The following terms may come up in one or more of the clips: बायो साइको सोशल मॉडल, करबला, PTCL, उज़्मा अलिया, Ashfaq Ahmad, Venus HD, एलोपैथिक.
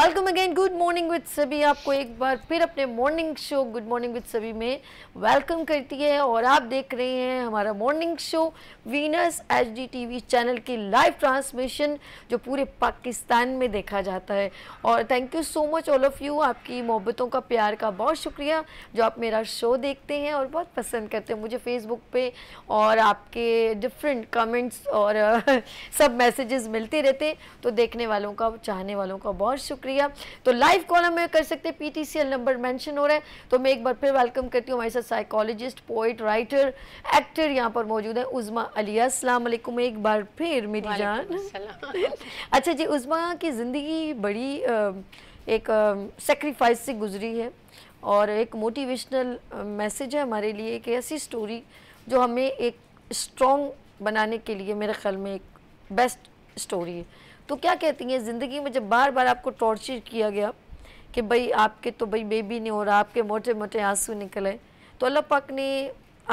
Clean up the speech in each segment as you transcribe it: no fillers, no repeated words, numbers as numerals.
Welcome again, good morning with सभी। आपको एक बार फिर अपने morning show good morning with सभी में वेलकम करती है और आप देख रहे हैं हमारा morning show Venus HD TV channel की लाइव ट्रांसमिशन जो पूरे पाकिस्तान में देखा जाता है। और thank you so much all of you, आपकी मोहब्बतों का, प्यार का बहुत शुक्रिया जो आप मेरा शो देखते हैं और बहुत पसंद करते हैं। मुझे फेसबुक पे और आपके डिफरेंट कमेंट्स और सब मैसेजेस मिलते रहते हैं, तो देखने वालों का, चाहने वालों का बहुत शुक्रिया। तो लाइव कॉल हमें कर सकते हैं, PTCL नंबर मेंशन हो रहा है। तो मैं एक बार फिर वेलकम करती हूँ, हमारे साथ साइकोलॉजिस्ट, पोइट, राइटर, एक्टर यहाँ पर मौजूद है उज़्मा अलिया। अस्सलाम वालेकुम एक बार फिर मेरी जान। अच्छा जी, उज़्मा की ज़िंदगी बड़ी एक सेक्रीफाइस से गुजरी है और एक मोटिवेशनल मैसेज है हमारे लिए, एक ऐसी स्टोरी जो हमें एक स्ट्रॉन्ग बनाने के लिए मेरे ख्याल में एक बेस्ट स्टोरी है। तो क्या कहती हैं, ज़िंदगी में जब बार बार आपको टॉर्चर किया गया कि भाई आपके तो भाई बेबी नहीं हो रहा, आपके मोटे मोटे आंसू निकले, तो अल्लाह पाक ने,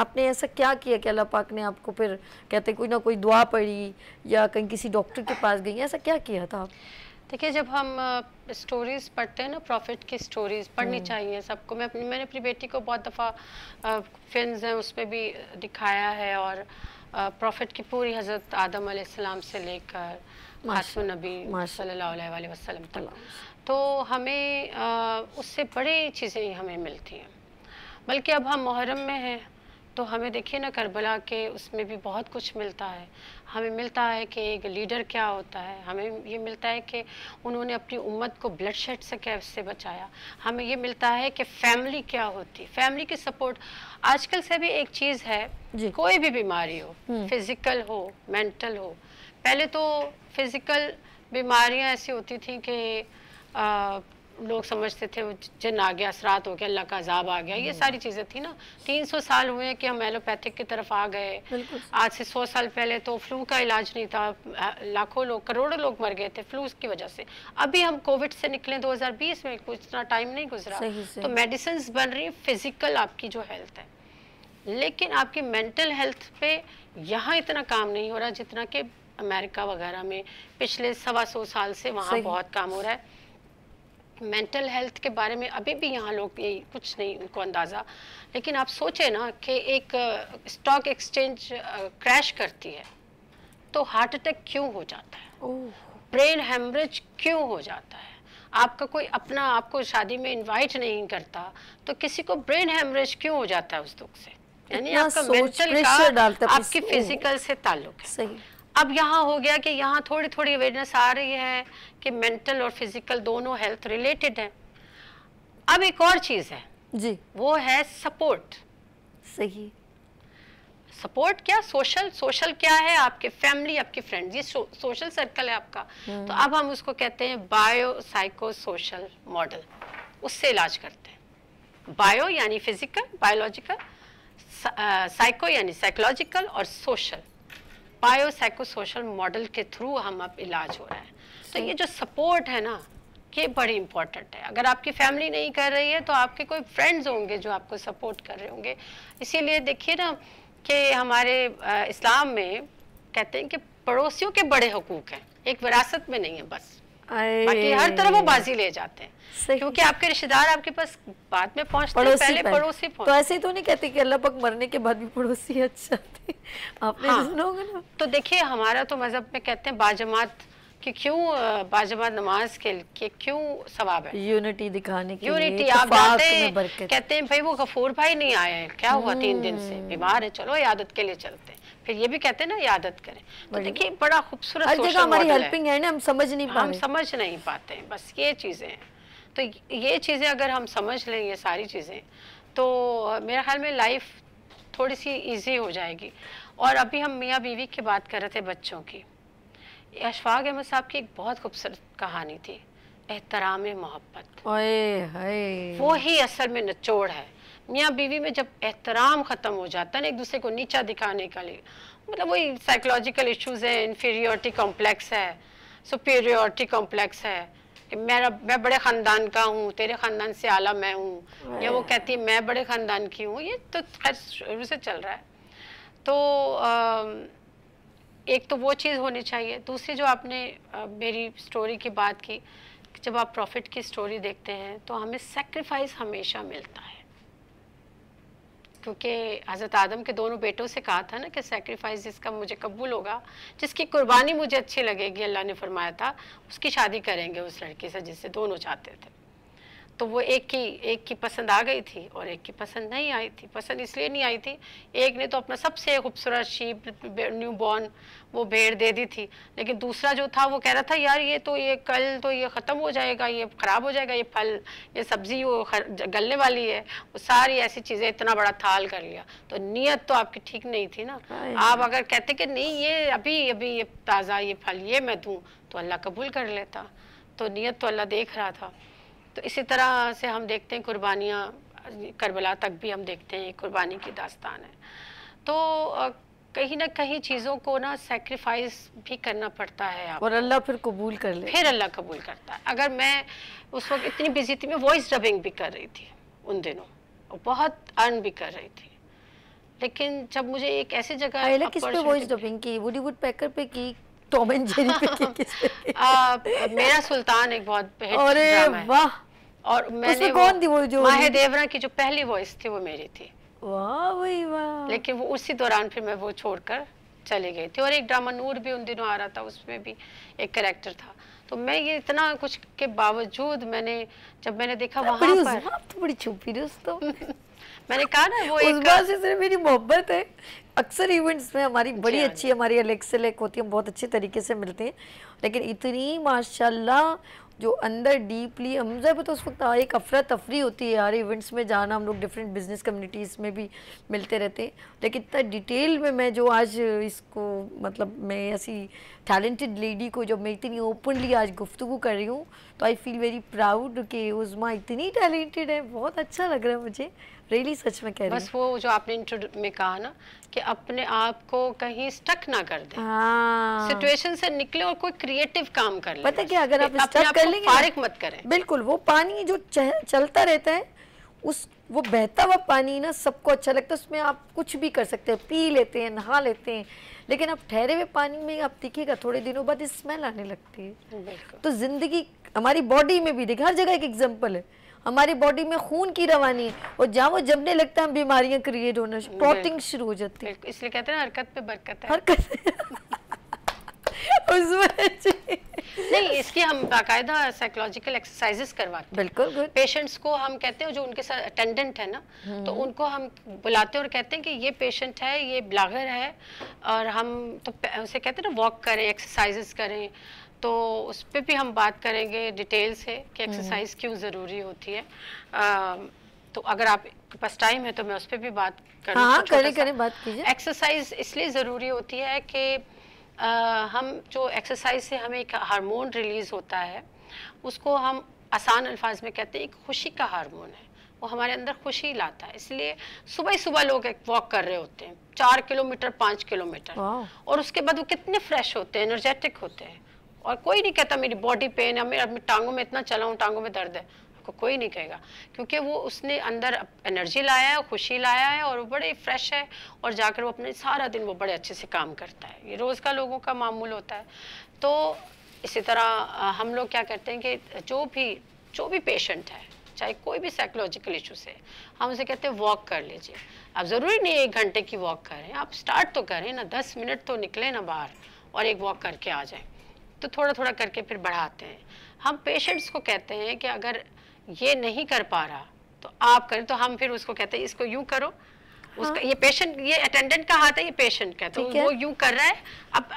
आपने ऐसा क्या किया कि अल्लाह पाक ने आपको, फिर कहते हैं कोई ना कोई दुआ पड़ी या कहीं किसी डॉक्टर के पास गई, ऐसा क्या किया था आप? देखिए, जब हम स्टोरीज़ पढ़ते हैं ना, प्रॉफिट की स्टोरीज़ पढ़नी चाहिए सबको। मैंने अपनी बेटी को बहुत दफ़ा फिल्म्स हैं उसमें भी दिखाया है, और प्रॉफिट की पूरी हज़रत आदम अलैहिस्सलाम से लेकर खातम नबी सल्लल्लाहु अलैहि वसल्लम तक, तो हमें उससे बड़ी चीज़ें हमें मिलती हैं। बल्कि अब हम मुहर्रम में हैं, तो हमें देखिए ना करबला के उसमें भी बहुत कुछ मिलता है। हमें मिलता है कि एक लीडर क्या होता है, हमें ये मिलता है कि उन्होंने अपनी उम्मत को ब्लड शेड से कैसे बचाया, हमें ये मिलता है कि फैमिली क्या होती, फैमिली की सपोर्ट। आजकल से भी एक चीज़ है, कोई भी बीमारी हो, फिज़िकल हो, मेंटल हो, पहले तो फिज़िकल बीमारियाँ ऐसी होती थी कि लोग समझते थे जिन आ गया, असरात हो गया, अल्लाह का अजाब आ गया, ये सारी चीज़ें थी ना। 300 साल हुए कि हम एलोपैथिक की तरफ आ गए। आज से 100 साल पहले तो फ्लू का इलाज नहीं था, लाखों लोग, करोड़ों लोग मर गए थे फ्लू की वजह से। अभी हम कोविड से निकले 2020 में, कुछ इतना टाइम नहीं गुजरा, तो मेडिसिन बन रही। फिजिकल आपकी जो हेल्थ है, लेकिन आपकी मेंटल हेल्थ पे यहाँ इतना काम नहीं हो रहा जितना कि अमेरिका वगैरह में पिछले 125 साल से वहाँ बहुत काम हो रहा है। मेंटल हेल्थ के बारे में अभी भी यहाँ लोग ये कुछ नहीं, उनको अंदाज़ा। लेकिन आप सोचें ना कि एक स्टॉक एक्सचेंज क्रैश करती है तो हार्ट अटैक क्यों हो जाता है, ब्रेन हेमरेज क्यों हो जाता है। आपका कोई अपना आपको शादी में इनवाइट नहीं करता तो किसी को ब्रेन हेमरेज क्यों हो जाता है उस दुख से, यानी आपका मेंटल का आपकी फिजिकल से ताल्लुक है। सही। अब यहाँ हो गया कि यहाँ थोड़ी थोड़ी अवेयरनेस आ रही है कि मेंटल और फिजिकल दोनों हेल्थ रिलेटेड है। अब एक और चीज़ है जी, वो है सपोर्ट। सही। सपोर्ट क्या, सोशल। सोशल क्या है, आपके फैमिली, आपके फ्रेंड्स, ये सोशल सर्कल है आपका। तो अब हम उसको कहते हैं बायो साइको सोशल मॉडल, उससे इलाज करते हैं। बायो यानी फिजिकल, बायोलॉजिकल, साइको यानी साइकोलॉजिकल, और social, बायो साइको सोशल मॉडल के थ्रू हम अब इलाज हो रहा है। तो ये जो सपोर्ट है ना, ये बड़ी इम्पॉर्टेंट है। अगर आपकी फैमिली नहीं कर रही है तो आपके कोई फ्रेंड्स होंगे जो आपको सपोर्ट कर रहे होंगे। इसीलिए देखिए ना कि हमारे इस्लाम में कहते हैं कि पड़ोसियों के बड़े हकूक़ हैं, एक विरासत में नहीं है बस, बाकी हर तरफ वो बाजी ले जाते हैं, क्योंकि आपके रिश्तेदार आपके पास बाद में पहुंचते हैं, पहले पड़ोसी पहुंचते। तो ऐसे तो नहीं कहते कि अल्लाह पाक मरने के बाद भी पड़ोसी अच्छा थे, आपने सुना होगा ना। तो देखिए, हमारा तो मजहब में कहते हैं बाजमात कि क्यों बाजमात नमाज के लिए क्यों सवाब है, यूनिटी दिखाने के लिए। यूनिटी, आप जाते हैं कहते हैं भाई वो गफूर भाई नहीं आए हैं, क्या हुआ, 3 दिन से बीमार है, चलो इयादत के लिए चलते हैं। फिर ये भी कहते हैं ना इयादत करें। तो देखिए बड़ा खूबसूरत सोशल मॉडल है, हमारी हेल्पिंग है ना, हम समझ नहीं पाते बस ये चीज़ें हैं। तो ये चीज़ें अगर हम समझ लें, ये सारी चीज़ें, तो मेरे ख्याल में लाइफ थोड़ी सी इजी हो जाएगी। और अभी हम मियाँ बीवी की बात कर रहे थे, बच्चों की। अशफाक अहमद साहब की एक बहुत खूबसूरत कहानी थी, एहतराम मोहब्बत, वो ही असल में निचोड़ है। मियाँ बीवी में जब एहतराम ख़त्म हो जाता है ना, एक दूसरे को नीचा दिखाने का लिए, मतलब वही साइकोलॉजिकल इश्यूज़ हैं, इन्फीरियॉरिटी कॉम्प्लेक्स है, सुपीरियॉरिटी कॉम्प्लेक्स है कि मैं बड़े ख़ानदान का हूँ, तेरे ख़ानदान से आला मैं हूँ, या वो कहती है मैं बड़े ख़ानदान की हूँ। ये तो खैर शुरू से चल रहा है। तो एक तो वो चीज़ होनी चाहिए। दूसरी जो आपने मेरी स्टोरी की बात की, जब आप प्रॉफिट की स्टोरी देखते हैं तो हमें सेक्रीफाइस हमेशा मिलता है, क्योंकि हज़रत आदम के दोनों बेटों से कहा था ना कि सेक्रीफाइस जिसका मुझे कबूल होगा, जिसकी कुर्बानी मुझे अच्छी लगेगी, अल्लाह ने फरमाया था उसकी शादी करेंगे उस लड़की से जिससे दोनों चाहते थे। तो वो एक की पसंद आ गई थी और एक की पसंद नहीं आई थी। पसंद इसलिए नहीं आई थी, एक ने तो अपना सबसे खूबसूरत शीप न्यू बॉर्न वो भेड़ दे दी थी, लेकिन दूसरा जो था वो कह रहा था यार ये कल तो ये ख़त्म हो जाएगा, ये ख़राब हो जाएगा, ये फल ये सब्ज़ी वो गलने वाली है, वो सारी ऐसी चीज़ें, इतना बड़ा थाल कर लिया। तो नीयत तो आपकी ठीक नहीं थी ना। आप अगर कहते कि नहीं ये अभी अभी ये ताज़ा ये फल ये मैं दूँ तो अल्लाह कबूल कर लेता। तो नीयत तो अल्लाह देख रहा था। तो इसी तरह से हम देखते हैं कुर्बानियाँ, करबला तक भी हम देखते हैं कुर्बानी की दास्तान है। तो कहीं ना कहीं चीज़ों को ना सेक्रीफाइस भी करना पड़ता है आप, और अल्लाह फिर कबूल कर ले, फिर अल्लाह कबूल करता है। अगर मैं उस वक्त इतनी बिजी थी, मैं वॉइस डबिंग भी कर रही थी उन दिनों और बहुत अर्न भी कर रही थी, लेकिन जब मुझे एक ऐसी जगह, किस पे वॉइस डबिंग की? वुडीवुड पैकर पे की, टॉम एंड जेरी पे की। मेरा सुल्तान एक बहुत हिट ड्रामा है। वाह। और मैंने कौन थी वो जो माहे देवरा की जो पहली वॉइस थी वो मेरी थी। वाह वही वाह। लेकिन वो उसी दौरान फिर मैं वो छोड़कर चली गई थी। और एक ड्रामा नूर भी उन दिनों आ रहा था, उसमें भी एक कैरेक्टर था। तो मैं ये इतना कुछ के बावजूद मैंने जब मैंने देखा वहाँ पर, आप तो बड़ी छुपी दोस्तों, मैंने कहा ना वो एक उज़्मा से सिर्फ मेरी मोहब्बत है। अक्सर इवेंट्स में हमारी बड़ी अच्छी, हमारी अलग से अलग होती है, हम बहुत अच्छे तरीके से मिलते हैं, लेकिन इतनी माशाल्लाह जो अंदर डीपली हम जब, तो उस वक्त एक अफरा तफरी होती है यार इवेंट्स में जाना। हम लोग डिफरेंट बिजनेस कम्युनिटीज़ में भी मिलते रहते हैं, लेकिन इतना डिटेल में मैं जो आज इसको मतलब मैं ऐसी टैलेंटेड लेडी को जब मैं इतनी ओपनली आज गुफ्तगू कर रही हूँ, तो आई फील वेरी प्राउड कि उज़्मा इतनी टैलेंटेड है। बहुत अच्छा लग रहा है मुझे रियली, सच में कह रही हूँ। बस वो जो आपने इंट्रो में कहा ना कि अपने आप को कहीं स्टक ना कर दें, सिचुएशन से निकले और कोई क्रिएटिव काम कर लें। पता क्या, अगर आप स्टक कर लेंगे, फारिक मत करें। बिल्कुल, वो पानी जो चलता रहता है, उस वो बहता हुआ पानी ना सबको अच्छा लगता है, उसमें आप कुछ भी कर सकते हैं, पी लेते हैं, नहा लेते हैं, लेकिन आप ठहरे हुए पानी में आप देखिएगा थोड़े दिनों बाद स्मेल आने लगती है। तो जिंदगी हमारी बॉडी में भी देखिए, हर जगह एक एग्जाम्पल है। हमारी बॉडी में खून की रवानी है और जहाँ वो जमने लगता है बीमारियाँ क्रिएट होना, क्लॉटिंग शुरू हो जाती है। इसलिए कहते हैं हरकत पे बरकत है। हरकत नहीं, इसकी हम बाकायदा साइकोलॉजिकल एक्सरसाइजेस करवाते हैं। बिल्कुल गुड। पेशेंट्स को हम कहते हैं, जो उनके साथ अटेंडेंट है ना, तो उनको हम बुलाते हैं और कहते हैं कि ये पेशेंट है, ये ब्लागर है, और हम तो उसे कहते हैं ना वॉक करें, एक्सरसाइजेस करें। तो उस पर भी हम बात करेंगे डिटेल से कि एक्सरसाइज क्यों ज़रूरी होती है। तो अगर आपके पास टाइम है तो मैं उस पर भी बात करूँ। हाँ, करें बात कीजिए। एक्सरसाइज इसलिए ज़रूरी होती है कि हम जो एक्सरसाइज से हमें एक हार्मोन रिलीज़ होता है, उसको हम आसान अल्फाज में कहते हैं एक खुशी का हार्मोन है। वो हमारे अंदर खुशी लाता है। इसलिए सुबह सुबह लोग एक वॉक कर रहे होते हैं 4 किलोमीटर 5 किलोमीटर, और उसके बाद वो कितने फ्रेश होते हैं, एनर्जेटिक होते हैं, और कोई नहीं कहता मेरी बॉडी पेन है, मेरे टांगों में इतना चला हूँ, टांगों में दर्द है, आपको कोई नहीं कहेगा, क्योंकि वो उसने अंदर एनर्जी लाया है, खुशी लाया है, और वो बड़े फ्रेश है, और जाकर वो अपने सारा दिन वो बड़े अच्छे से काम करता है। ये रोज़ का लोगों का मामूल होता है। तो इसी तरह हम लोग क्या करते हैं कि जो भी पेशेंट है, चाहे कोई भी साइकोलॉजिकल इशू से, हम उसे कहते हैं वॉक कर लीजिए। आप ज़रूरी नहीं 1 घंटे की वॉक करें, आप स्टार्ट तो करें ना, 10 मिनट तो निकलें ना बाहर और एक वॉक करके आ जाएं। तो थोड़ा थोड़ा करके फिर बढ़ाते हैं। हम पेशेंट्स को कहते हैं कि अगर ये नहीं कर पा रहा तो आप करें। तो हम फिर उसको कहते हैं इसको यूँ करो, उसका ये पेशेंट, ये अटेंडेंट का हाथ है, ये पेशेंट का, तो वो यूँ कर रहा है,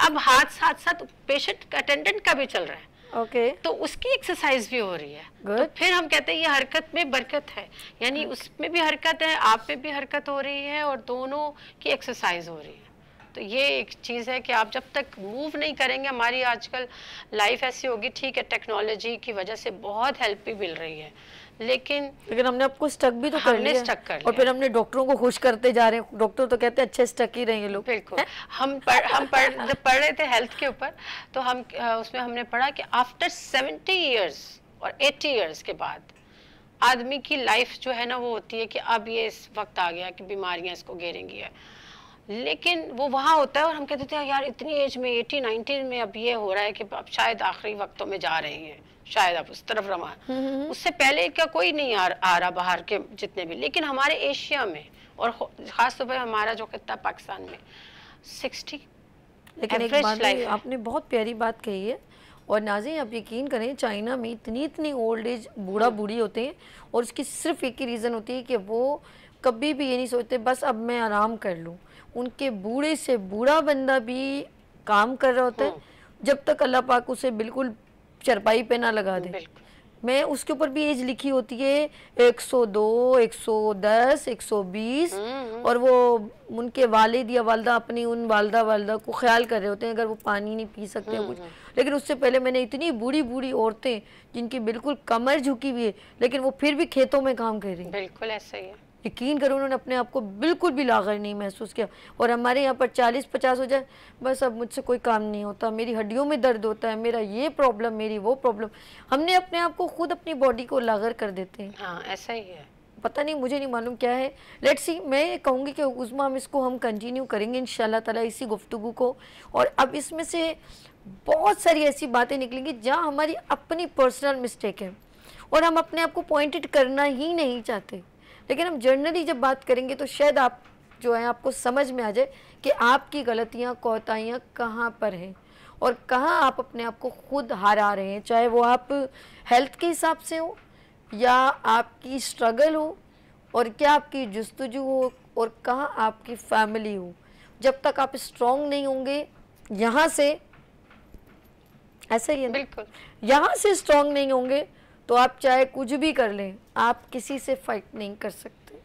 अब हाथ साथ साथ पेशेंट अटेंडेंट का भी चल रहा है। ओके तो उसकी एक्सरसाइज भी हो रही है। तो फिर हम कहते हैं ये हरकत में बरकत है, यानी उसमें भी हरकत है, आप में भी हरकत हो रही है, और दोनों की एक्सरसाइज हो रही है। तो ये एक चीज़ है कि आप जब तक मूव नहीं करेंगे, हमारी आजकल लाइफ ऐसी होगी, ठीक है टेक्नोलॉजी की वजह से बहुत हेल्प भी मिल रही है, लेकिन हमने आपको स्टक भी तो कर लिया, स्टक कर लिया। और फिर हमने डॉक्टरों को खुश करते जा रहे हैं, डॉक्टर तो कहते हैं अच्छे स्टक ही रहे लोग। बिल्कुल है? हम पढ़ रहे थे हेल्थ के ऊपर, तो हम उसमें हमने पढ़ा कि आफ्टर 70 ईयर्स और 80 ईयर्स के बाद आदमी की लाइफ जो है ना वो होती है कि अब ये इस वक्त आ गया कि बीमारियाँ इसको घेरेंगी है। लेकिन वो वहाँ होता है और हम कहते थे यार इतनी एज में 80-90 में अब ये हो रहा है कि अब शायद आखिरी वक्तों में जा रहे हैं, शायद आप उस तरफ रमा, उससे पहले का कोई नहीं आ रहा बाहर के जितने भी। लेकिन हमारे एशिया में और खास तौर पर हमारा जो खत्ता पाकिस्तान में 60 एवरेज लाइफ। आपने बहुत प्यारी बात कही है और नाज़रीन आप यकीन करें चाइना में इतनी इतनी ओल्ड एज बूढ़ा बूढ़ी होते हैं और उसकी सिर्फ एक ही रीज़न होती है कि वो कभी भी ये नहीं सोचते बस अब मैं आराम कर लूँ। उनके बूढ़े से बूढ़ा बंदा भी काम कर रहा होता है जब तक अल्लाह पाक उसे बिल्कुल चरपाई पे ना लगा दे। मैं उसके ऊपर भी एज लिखी होती है 102, 110, 120 और वो उनके वालिद या वालदा अपनी उन वालदा को ख्याल कर रहे होते हैं अगर वो पानी नहीं पी सकते कुछ। लेकिन उससे पहले मैंने इतनी बूढ़ी बूढ़ी औरतें जिनकी बिल्कुल कमर झुकी हुई है लेकिन वो फिर भी खेतों में काम कर रही है। बिल्कुल ऐसा ही है, यकीन करो उन्होंने अपने आप को बिल्कुल भी लाग़र नहीं महसूस किया। और हमारे यहाँ पर 40-50 हो जाए बस अब मुझसे कोई काम नहीं होता, मेरी हड्डियों में दर्द होता है, मेरा ये प्रॉब्लम, मेरी वो प्रॉब्लम, हमने अपने आप को खुद अपनी बॉडी को लाग़र कर देते हैं। हाँ ऐसा ही है, पता नहीं मुझे नहीं मालूम क्या है। लेट्स सी, मैं ये कहूँगी कि उज़्मा हम इसको हम कंटिन्यू करेंगे इंशाल्लाह ताला इसी गुफ्तगू को। और अब इसमें से बहुत सारी ऐसी बातें निकलेंगी जहाँ हमारी अपनी पर्सनल मिस्टेक है और हम अपने आप को पॉइंटेड करना ही नहीं चाहते, लेकिन हम जनरली जब बात करेंगे तो शायद आप जो है आपको समझ में आ जाए कि आपकी गलतियाँ कोताहियाँ कहाँ पर हैं और कहाँ आप अपने आप को खुद हरा रहे हैं, चाहे वो आप हेल्थ के हिसाब से हो या आपकी स्ट्रगल हो और क्या आपकी जस्तजू हो और कहाँ आपकी फैमिली हो। जब तक आप स्ट्रॉन्ग नहीं होंगे यहाँ से, ऐसा ही है बिल्कुल, यहाँ से स्ट्रॉन्ग नहीं होंगे तो आप चाहे कुछ भी कर लें, आप किसी से फाइट नहीं कर सकते।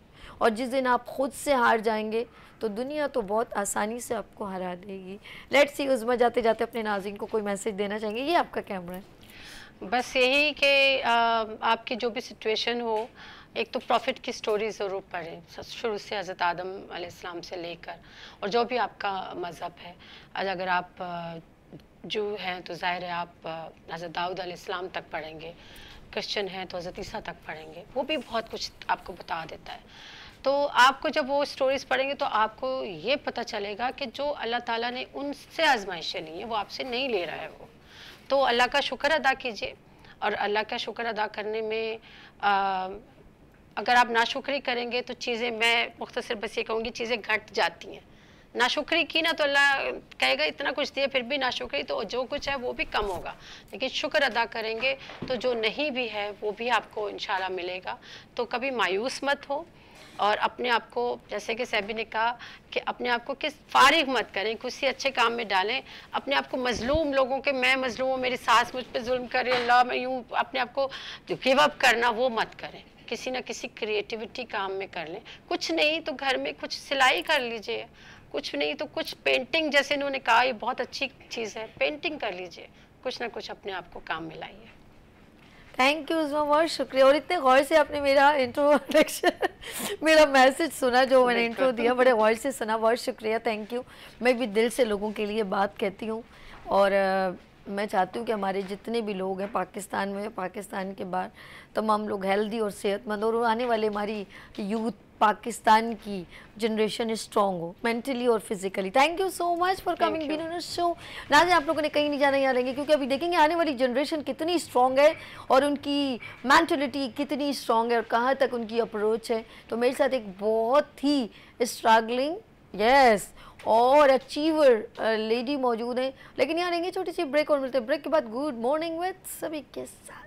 और जिस दिन आप खुद से हार जाएंगे तो दुनिया तो बहुत आसानी से आपको हरा देगी। लेट्स सी, उज़्मा जाते जाते अपने नाज़रीन को कोई मैसेज देना चाहेंगे? ये आपका कैमरा है। बस यही कि आपकी जो भी सिचुएशन हो, एक तो प्रॉफिट की स्टोरी ज़रूर पढ़ें, शुरू से हज़रत आदम अलैहिस्सलाम से लेकर, और जो भी आपका मज़हब है, आज अगर आप जू हैं तो ज़ाहिर है आप हज़रत दाऊद अलैहिस्सलाम तक पढ़ेंगे, क्रिश्चन हैं तो हज़रत ईसा तक पढ़ेंगे, वो भी बहुत कुछ आपको बता देता है। तो आपको जब वो स्टोरीज़ पढ़ेंगे तो आपको ये पता चलेगा कि जो अल्लाह ताला ने उनसे आजमाइशें ली हैं वो आपसे नहीं ले रहा है। वो तो अल्लाह का शुक्र अदा कीजिए, और अल्लाह का शुक्र अदा करने में अगर आप नाशुक्री करेंगे तो चीज़ें, मैं मुख्तसर बस ये कहूँगी, चीज़ें घट जाती हैं। नाशुक्री की ना तो अल्लाह कहेगा इतना कुछ दिया फिर भी नाशुक्री, तो जो कुछ है वो भी कम होगा। लेकिन शुक्र अदा करेंगे तो जो नहीं भी है वो भी आपको इंशाल्लाह मिलेगा। तो कभी मायूस मत हो और अपने आप को, जैसे कि सैबी ने कहा, कि अपने आप को किस फारिग मत करें, किसी अच्छे काम में डालें अपने आप को। मजलूम लोगों के, मैं मजलूम हूँ, मेरी सास मुझ पर जुल्म कर रही है, अल्लाह मैं यूँ, अपने आप को गिव अप करना वो मत करें। किसी ना किसी क्रिएटिविटी काम में कर लें, कुछ नहीं तो घर में कुछ सिलाई कर लीजिए, कुछ नहीं तो कुछ पेंटिंग, जैसे इन्होंने कहा ये बहुत अच्छी चीज़ है, पेंटिंग कर लीजिए, कुछ ना कुछ अपने आप को काम में लाइए। थैंक यू उज़्मा, बहुत शुक्रिया। और इतने गौर से आपने मेरा इंट्रोडक्शन मेरा मैसेज सुना जो मैंने इंट्रो दिया, बड़े गौर से सुना, बहुत शुक्रिया, थैंक यू। मैं भी दिल से लोगों के लिए बात कहती हूँ और मैं चाहती हूँ कि हमारे जितने भी लोग हैं पाकिस्तान में, पाकिस्तान के बाहर, तमाम लोग हेल्दी और सेहतमंद, और आने वाले हमारी यूथ, पाकिस्तान की जनरेशन स्ट्रॉन्ग हो मेंटली और physically. Thank you so much for coming been on our show. नाज़रीन आप लोगों ने कहीं नहीं जाना, यहाँ रहेंगे क्योंकि अभी देखेंगे आने वाली जनरेशन कितनी स्ट्रॉन्ग है और उनकी मेंटलिटी कितनी स्ट्रॉन्ग है और कहाँ तक उनकी अप्रोच है। तो मेरे साथ एक बहुत ही स्ट्रगलिंग और अचीवर लेडी मौजूद हैं, लेकिन यहाँ रहेंगे छोटी सी ब्रेक और मिलते हैं ब्रेक के बाद गुड मॉर्निंग विद सभी के साथ।